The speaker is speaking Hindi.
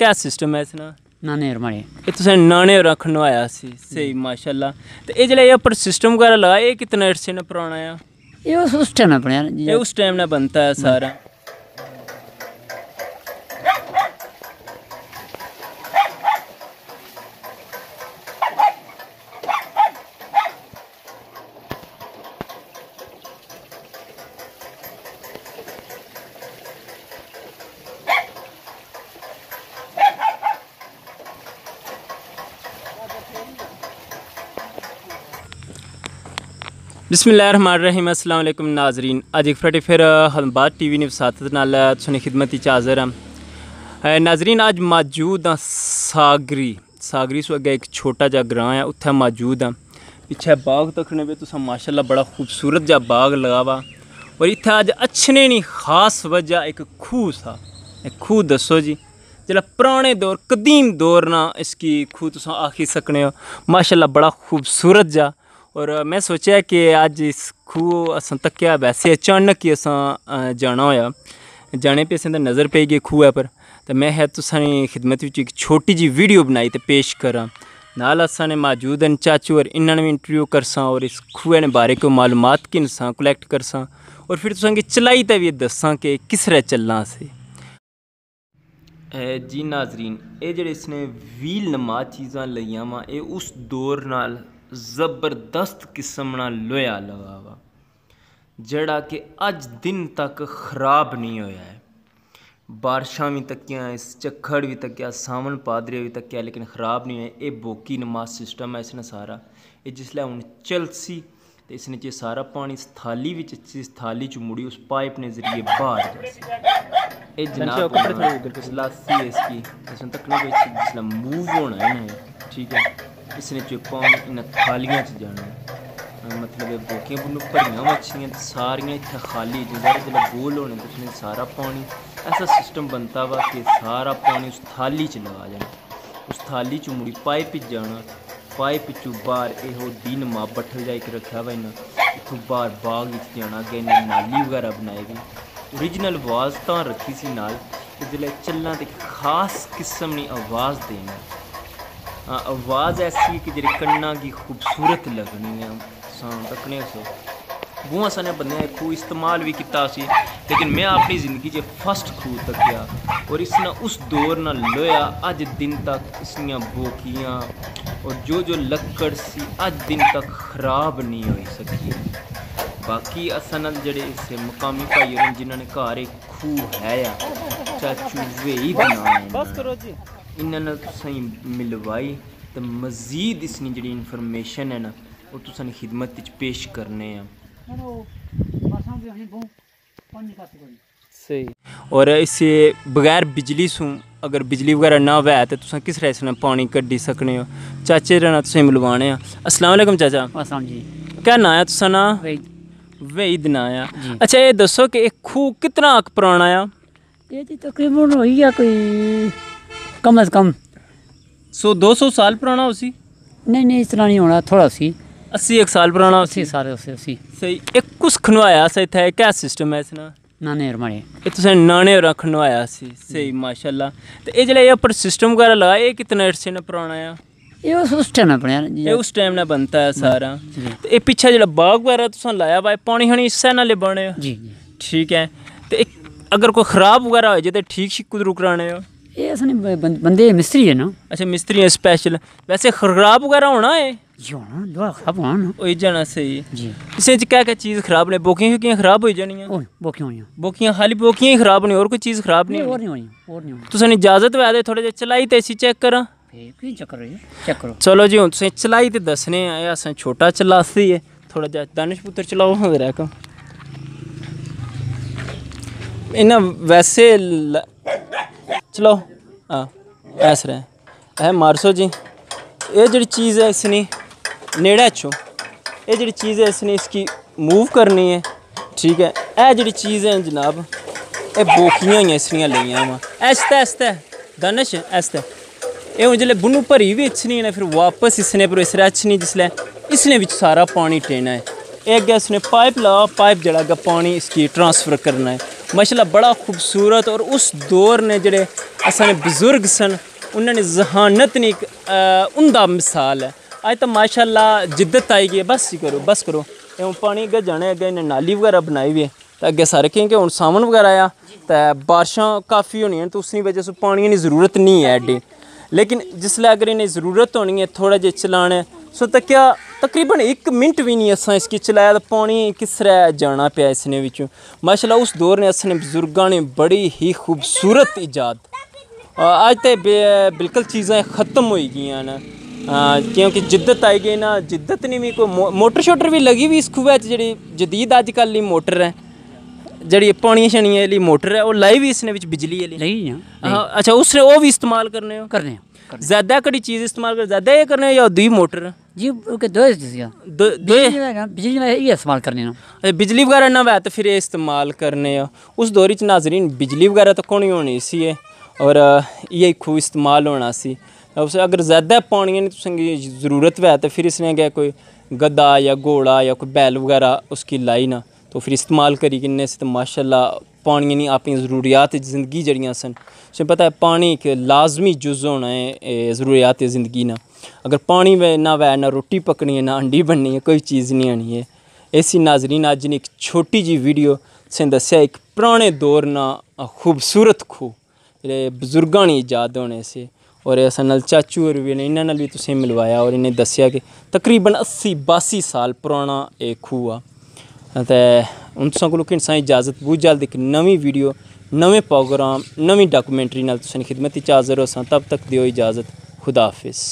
क्या सिस्टम है इसना? नाने मारे ये तुसें नाने रख नवाया सी, सही माशाल्लाह। तो ये जिला पर सिस्टम वगैरह लगा, ये कितना अर्से ने पुराना है? ये उस टाइम ना बना, ये उस टाइम ना बनता है सारा। बिस्मिल्लाहिर्रहमानिर्रहीम, अस्सलाम वालेकुम नाजरीन। अज एक फटे फिर खदिमाबाद टीवी ने वसादत नाल तुहाडी खिदमत विच हाज़र हां। नाजरीन अज मौजूद हां सागरी सो अगे एक छोटा जा ग्रां है, उत्थे मौजूद हां। पिछे बाग तकने पे तुसा माशाल्लाह बड़ा खूबसूरत जा बाग लगावा, और इत्थे अज अच्छे नहीं खास वजह एक खूह सा। खूह दसो जी, जिला पुराने दौर कदीम दौर ना इसकी खूह तुसा आखी सकने हो। माशाल्लाह बड़ा खूबसूरत जा, और मैं सोचा कि अज इस खूह अस तक्या, वैसे अचानक ही असां जाना होया, जाने पे असें नज़र पे गई खूह पर। तो मैं है तुसानी खिदमत विच एक छोटी जी वीडियो बनाई तो पेश करां। नाल असाने मौजूद हैं चाचू, और इन्होंने भी इंटरव्यू करसां और इस खूह के बारे को मालूमात की इंसान कलैक्ट करसां, और फिर तुसांगी चलाई तो भी दस्सां कि किस तरह चलना असें। जी नाजरीन, ये जिहड़े इसने व्हील नमा चीज़ां लईयां वा, ये उस दौर नाल ज़बरदस्त किस्म ना लोया लगा वा, जड़ा कि अज दिन तक खराब नहीं होया है। बारिशां भी तकिया, इस झक्खड़ भी तकिया, सावन पादरे भी तकिया, लेकिन खराब नहीं है। ये बोकी नमाज सिस्टम है इसने सारा। ये जिसलै हूँ चलसी तो इसने जो सारा पानी इस थाली भी इस थाली च मुड़ी उस पाइप ने जरिए बाहर लासी इसकी इसमें तकने जिसने मूव होना है ना, ठीक है। इसने चुप्पा इन थालियां च जाना, मतलब बोकियां बुनू भरियां मछलियाँ सारियां इतना खाली जगह गोल होने तो उसने सारा पानी ऐसा सिस्टम बनता वा कि सारा पानी उस थाली च लगा जाना, उस थाली च मुड़ी पाइप जाना, पाइप चू बाहर यहो दिन माँ बठल जा के रखा वा इन्हें इतों बाहर बाग जाना। अगर इन्हें नाली वगैरह बनाई गई, ओरिजिनल आवाज़ तो रखी सी नाल, जिसलै चलना तो खास किस्म की आवाज़ देना, आवाज़ ऐसी कि जी कन्ना की खूबसूरत लगनी है। तकने सो बूह सारे बंदे खूह इस्तेमाल भी किया, लेकिन मैं अपनी जिंदगी च फर्स्ट खूह तकिया, और इसने उस दौर न लोया। अज दिन तक इसलिए बोकियाँ और जो लक्कड़ सी अज दिन तक खराब नहीं हो सकी। बाकी असल जड़े इस मुकामी भाई होने जिन्होंने घर एक खूह है चाचू वेई बना, इन्होंने तुसें मिलवाई तो मजीद इसकी जी इंफॉर्मेशन है ना वो तुसें खिदमत विच पेश करने हैं। सही, और इसे बगैर बिजली सू अगर बिजली वगैरह ना होवे तो तुसें किस तरह इसने पानी कड्ढी सकने हो। चाचे रहना तुसें मिलवाने। अस्सलाम वालेकुम चाचा। अस्सलाम जी। क्या नाम है तुसें? ना वेद नाम है। अच्छा ये दसो कि खूह कितना पुराना है? ये जी तकरीबन हो गया कोई कम से कम 100-200 साल पुराना उसी। नहीं, इस तरह नहीं होना, थोड़ा उसी 80 साल पुराना उसी सारे उसी। सही, एक कुछ खनवाया सा इतना, क्या सिस्टम है इसना? नाने मारे ये तुसें नाने खनवाया सी, सही माशाल्लाह। तो ये जिला पर सिस्टम वगैरह लगा, ये कितना अर्से ने पुराना है? ये उस टाइम ना बना, ये उस टाइम ना बनता है सारा। तो ये पिछा जो बाग वगैरह तुसें लाया भाई पानी शानी इस्सै नाल बने, ठीक है। तो अगर कोई खराब वगैरह हो जाए तो ठीक शिक कुदरू कराने हो? ये असने बंदे मिस्त्री है ना। अच्छा मिस्त्री है स्पेशल। वैसे खराब वगैरह होना है खराब होना हो जाना। सही जी। इसे क्या क्या चीज़ खराब ने? बोकियाँ खराब हो जानियाँ, बोकियाँ खाली बोकियाँ ही खराब नहीं, और कोई चीज़ खराब नहीं होनी। तुसें इजाजत वै दे थोड़े जे चलाई तो इसी चेक करा। चलो जी हूँ तुसें चलाई तो दस्सने आया। असें छोटा चलासी है थोड़ा जा, दानिश पुत्र चलाओ रहा इन्ना वैसे चलो। हाँ ऐस रहे है मारसो जी। ये जी चीज़ है इसने नेड़े अच्छो, ये जी चीज़ है इसने इसकी मूव करनी है, ठीक है। यह जी चीज़ है जनाब ये बोकियाँ ही इसलिए लिया वा ऐसते ऐसते दानिश ऐसते। ये हूँ जिसले बुनू भरी भी अच्छनी है, फिर वापस इसने पर इसने अच्छनी जिसलै इसने भी सारा पानी टेना है। ये अगर इसने पाइप ला, पाइप जड़ा पानी इसकी ट्रांसफ़र करना है, माशाल्लाह बड़ा खूबसूरत। और उस दौर ने जोड़े असाने बजुर्ग सन उन्होंने जहानत ने एक उमदा मिसाल है। अज तो माशाल्लाह जिद्दत आई गई है, बस करो बस करो। एवं पानी अगर जाने अगर इन्हें नाली वगैरह बनाई हुई है तो अगर सारे क्योंकि हूँ सावन वगैरह आया तो बारिशां काफ़ी होनी तो उसकी वजह से पानी की जरूरत नहीं है एडी। लेकिन जिसले अगर इन्हें जरूरत होनी है थोड़ा जि चलाने सो तो क्या तकरीबन एक मिनट भी नहीं असा इसकी चलाया तो पानी किसरै जाना पाया इसने विचों। माशाल्लाह उस दौर ने असने बजुर्गों ने बड़ी ही खूबसूरत ईजाद अज तो बिल्कुल चीज़ें ख़त्म हो गई न क्योंकि जिद्दत आई गई ना। जिद्दत ने भी कोई मोटर शोटर भी लगी हुई इस खूह जी जदीद अजकल मोटर है जड़ी पानी शनिया वाली मोटर है और लाई भी इसने विच बिजली वाली। अच्छा उसने वो भी इस्तेमाल करने हो करने ज़्यादा कड़ी चीज़ इस्तेमाल कर ज़्यादा ये करने या दी मोटर जी बिजली इस्तेमाल करने अच्छा बिजली वगैरह ना वै तो फिर ये इस्तेमाल करने हो। उस दौर च नाजरीन बिजली वगैरह तो कोई होनी सी है और ये खूह इस्तेमाल होना सी। अगर ज़्यादा पानी तुसेंगी जरूरत वै तो फिर इसने क्या कोई गधा या घोड़ा या कोई बैल वगैरह उसकी लाई ना तो फिर इस्तेमाल करी किन्ने से तो माशाल्लाह पानी ने अपनी जरूरियात जिंदगी जड़ियाँ सन तुझे पता है पानी एक लाजमी जुज़ होना है जरूरियात जिंदगी ना। अगर पानी में ना वै ना रोटी पकनी है ना अंडी बननी है कोई चीज़ नहीं आनी है। ऐसी नाजरीन अज ने एक छोटी जी वीडियो तुसें दस्या एक पुराने दौर ना खूबसूरत खूह बजुर्गों ने ईजाद होने से। और अस चाचू और भी इन्होंने भी तुसें मिलवाया और इन्हें दस्या कि तकरीबन 80-82 साल पुराना एक खूह आ। उन को इजाज़त बहुत जल्द एक नवी वीडियो नवे प्रोग्राम नवी डॉक्यूमेंट्री नाल तुसें खिदमत च हाज़र होसां। तब तक दियो इजाज़त, खुदा हाफिज़।